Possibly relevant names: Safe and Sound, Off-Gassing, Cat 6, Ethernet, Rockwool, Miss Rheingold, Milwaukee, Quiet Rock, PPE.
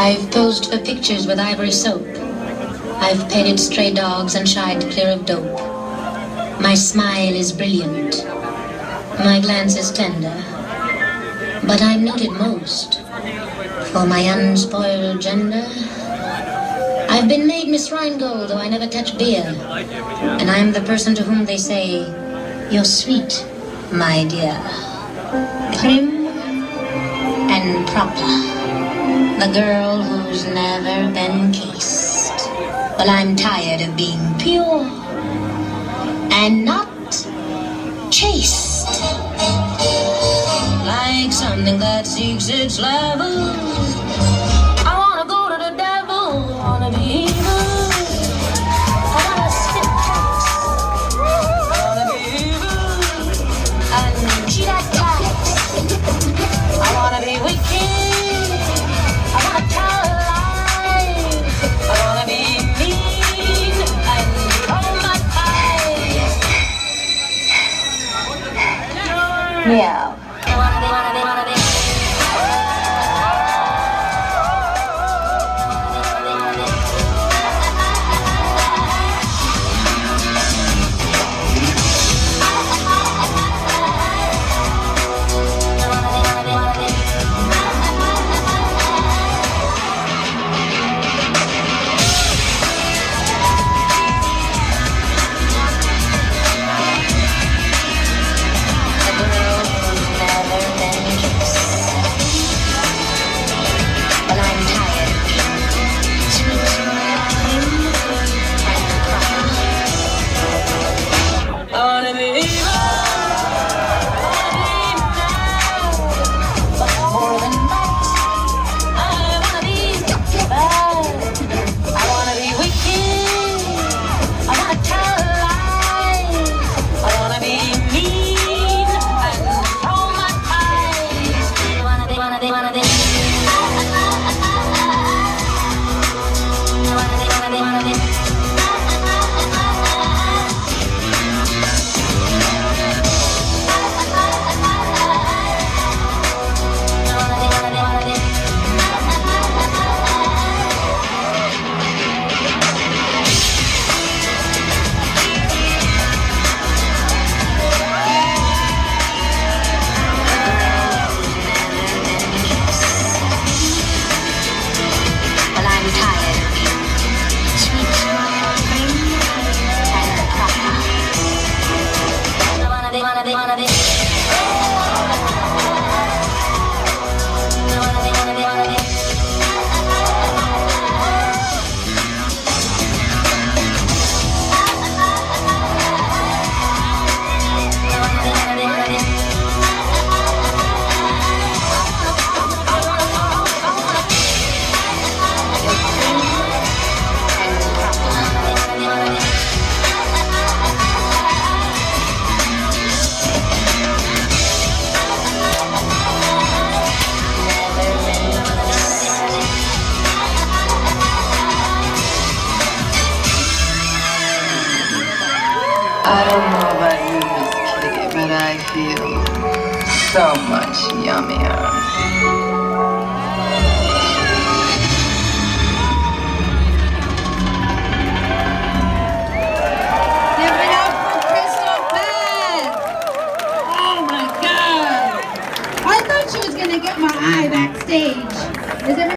I've posed for pictures with ivory soap. I've petted stray dogs and shied clear of dope. My smile is brilliant. My glance is tender. But I'm noted most for my unspoiled gender. I've been made Miss Rheingold, though I never touch beer. And I'm the person to whom they say, "You're sweet, my dear." Prim and proper. The girl who's never been kissed. Well, I'm tired of being pure and not chaste. Like something that seeks its level. I wanna go to the devil, wanna be evil. I wanna spit tracks, wanna be evil. And cheat at tax. I wanna be wicked. Yeah. I don't know about you, Miss Kitty, but I feel so much yummier.